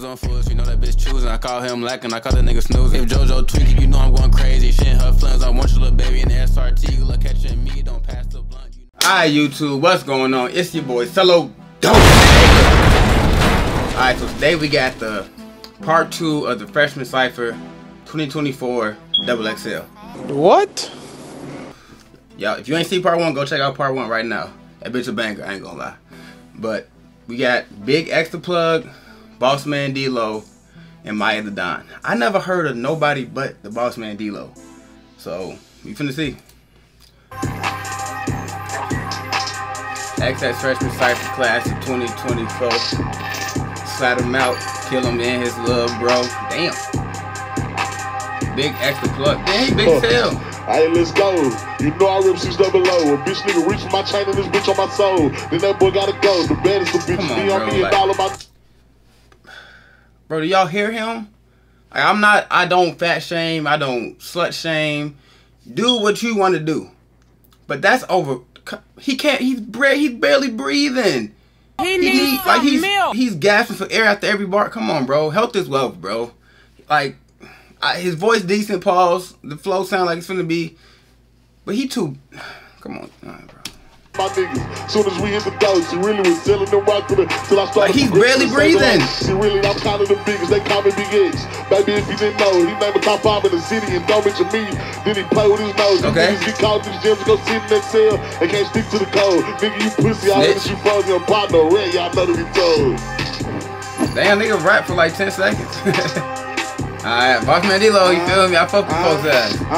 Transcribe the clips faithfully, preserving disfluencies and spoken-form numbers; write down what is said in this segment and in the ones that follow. niggas on foot, you know that bitch choosing. I call him lacking, I call that nigga snoozing. If JoJo tweaking, you know I'm going crazy. Shit, her flings, I want your little baby in the S R T. You look catching me, don't pass the blunt. You... Alright, YouTube, what's going on? It's your boy, Cello Dope. Alright, so today we got the part two of the Freshman Cypher twenty twenty-four double X L. What? Y'all, if you ain't seen part one, go check out part one right now. That bitch a banger, I ain't gonna lie. But we got BigXthaPlug, Bossman Dlow, and Maya the Don. I never heard of nobody but the Bossman Dlow. So, you finna see. X X L Freshman Cypher Class of twenty twenty-four. Slide him out, kill him in his little bro. Damn. BigXthaPlug. Damn, he big tail. Hey, let's go. You know I rip six double O. A bitch nigga reach for my chain and this bitch on my soul. Then that boy gotta go. The baddest of bitches be on me and all of my. Bro, do y'all hear him? Like, I'm not. I don't fat shame. I don't slut shame. Do what you want to do. But that's over. He can't. He's he's barely breathing. He, he needs like he's milk. He's gasping for air after every bar. Come on, bro. Health is wealth, bro. Like. I, his voice decent, pause. The flow sound like it's finna be, but he too. Come on, all right, bro. My niggas, soon as we hit the dough, she really was selling the rock for the till I started. Like he's barely breathing. She really, I'm kind of the biggest. They call me B X. Baby, if you didn't know, he named a top five in the city and don't mention me. Then he play with his nose. Okay. He called these gyms to go sit in that cell and can't stick to the code. Nigga, you pussy. I let you fuck your partner. Red, y'all know to be told. Damn, nigga, rap for like ten seconds. Alright, Bossman Dlow, you uh, feel me? I fuck with uh, folks ass. Uh,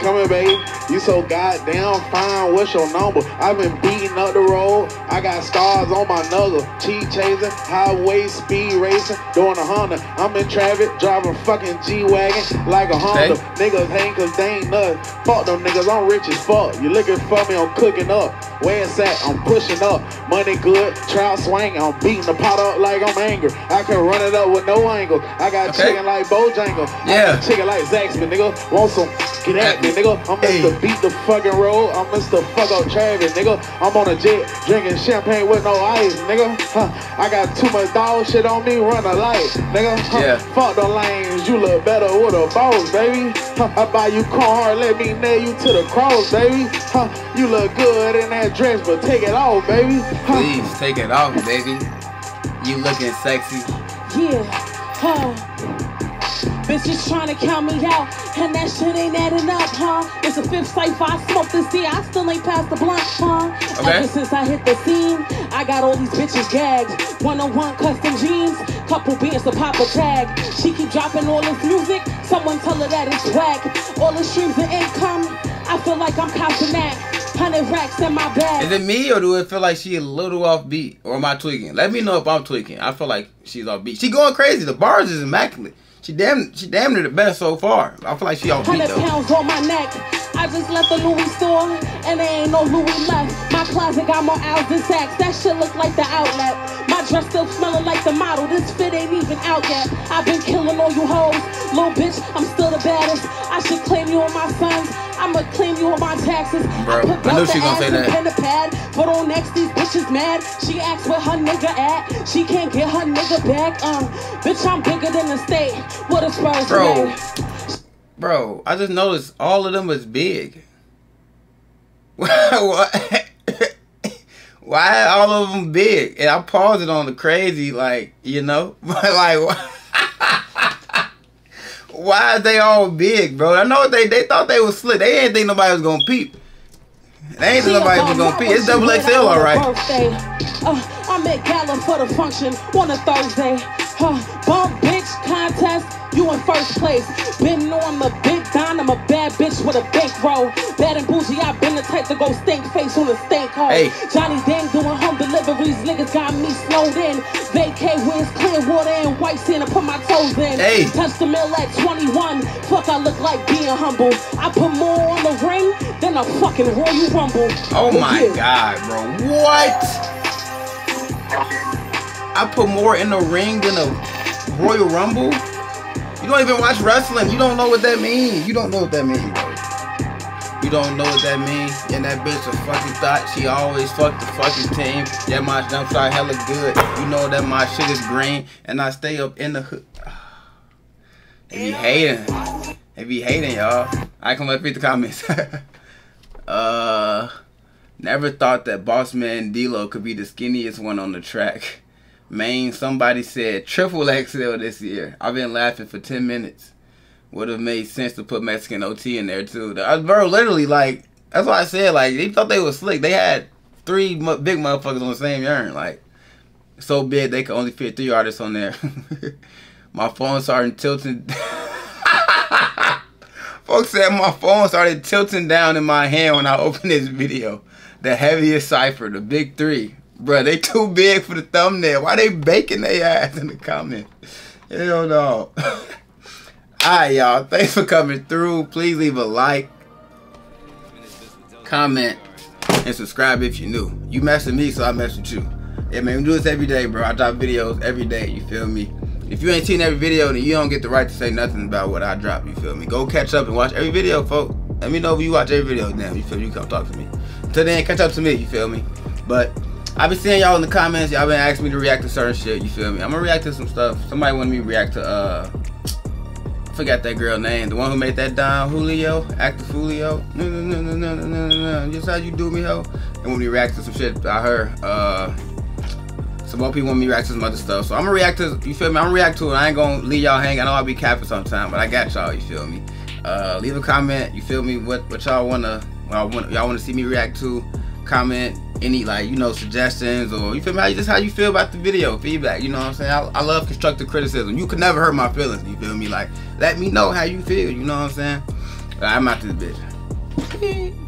come here, baby. You so goddamn fine. What's your number? I've been beating up the road. I got scars on my knuckle. Cheat chasing, highway speed racing, doing a Honda. I'm in traffic, driving fucking G-Wagon like a Honda. Okay. Niggas hang cause they ain't nothing. Fuck them niggas, I'm rich as fuck. You looking for me, I'm cooking up. Where it's at, I'm pushing up. Money good, trout swing. I'm beating the pot up like I'm angry. I can run it up with no angle. I got okay. Chicken like Bojangles, yeah, chicken like Zaxby, nigga. Want some? Get at me, nigga. I'm Mister Beat the fucking road. I'm Mister Fuck up Travis, nigga. I'm on a jet drinking champagne with no ice, nigga. Huh. I got too much dog shit on me. Run a light, nigga. Huh. Yeah. Fuck the lanes. You look better with a boss, baby. Huh. I buy you car. Let me nail you to the cross, baby. Huh. You look good in that dress, but take it off, baby. Huh. Please take it off, baby. You looking sexy. Yeah. Huh. Bitches trying to count me out, and that shit ain't adding up, huh? It's a fifth safe, I smoked this year, I still ain't passed the blunt, huh? Okay. Ever since I hit the scene, I got all these bitches gagged. one oh one custom jeans, couple beers to pop a tag. She keep dropping all this music, someone tell her that it's whack. All the streams of income, I feel like I'm counting that. Hundred racks in my bag. Is it me, or do it feel like she a little off beat, or am I tweaking? Let me know if I'm tweaking. I feel like she's off beat. She going crazy, the bars is immaculate. She damn, she damn near the best so far. I feel like she all beat though. one hundred pounds on my neck. I just left the Louis store, and there ain't no Louis left. My closet got more owls than sacks. That shit look like the outlet. My dress still smelling like the model. This fit ain't even out yet. I've been killing all you hoes. Little bitch, I'm still the baddest. I should claim you on my sons. I'ma claim you on my taxes. Bro, I, put I knew she gonna say that. The pad, put on next, these bitches mad. She asked where her nigga at. She can't get her nigga back. Um, bitch, I'm bigger than the state. What a spurs, bro. Man. Bro, I just noticed all of them was big. Why? Why all of them big? And I paused it on the crazy, like you know, but like. Why? Why are they all big, bro? I know they they thought they was slick. They ain't think nobody was gonna peep. They ain't think nobody was gonna peep. It's double X L, all right. Uh, I'm at Gallon for the function on a Thursday. Huh, bump bitch contest, you in first place. Been on the big Don, I'm a bad bitch with a bankroll. Bad and bougie, I been the type to go stink face on a stink hole. Hey. Johnny Dang doing home deliveries, niggas got me slowed in. Vacay wins clear water and white sand, I put my toes in. Hey. Touch the mill at twenty-one, fuck I look like being humble. I put more on the ring than a fucking Royal Rumble. Oh but my yeah. God, bro, what? I put more in the ring than a Royal Rumble? You don't even watch wrestling. You don't know what that means. You don't know what that means, bro. You don't know what that means. Yeah, that bitch a fucking thought. She always fuck the fucking team. Yeah, my jump shot hella good. You know that my shit is green. And I stay up in the hood. They be hating. They be hating, y'all. I can let read the comments. uh, never thought that Bossman Dlow could be the skinniest one on the track. Main, somebody said triple X L this year. I've been laughing for ten minutes. Would have made sense to put Mexican O T in there too. I, bro, literally, like, that's why I said, like, they thought they was slick. They had three mu big motherfuckers on the same yarn, like, so big they could only fit three artists on there. My phone started tilting. Folks said my phone started tilting down in my hand when I opened this video. The heaviest cipher, the big three. Bro, they too big for the thumbnail. Why they baking their ass in the comments? Hell no. Alright, y'all. Thanks for coming through. Please leave a like, comment, and subscribe if you're new. You mess with me, so I mess with you. Yeah, man, we do this every day, bro. I drop videos every day, you feel me? If you ain't seen every video, then you don't get the right to say nothing about what I drop, you feel me? Go catch up and watch every video, folks. Let me know if you watch every video now, you feel me? You come talk to me. Till then, catch up to me, you feel me? But I've been seeing y'all in the comments. Y'all been asking me to react to certain shit, you feel me? I'm gonna react to some stuff. Somebody wanted me to react to, uh... forgot that girl name, the one who made that Don Julio, Actor Julio. No, no, no, no, no, no, no, no. Just how you do me, ho. And when we react to some shit about her, uh, some more people want me to react to some other stuff. So I'm gonna react to, you feel me? I'm gonna react to it. I ain't gonna leave y'all hanging. I know I'll be capping sometime, but I got y'all. You feel me? Uh, leave a comment. You feel me? What what y'all wanna, y'all wanna see me react to? Comment any, like, you know, suggestions, or you feel me? How, just how you feel about the video, feedback. You know what I'm saying? I, I love constructive criticism. You can never hurt my feelings. You feel me? Like, let me know how you feel. You know what I'm saying? But I'm out this bitch.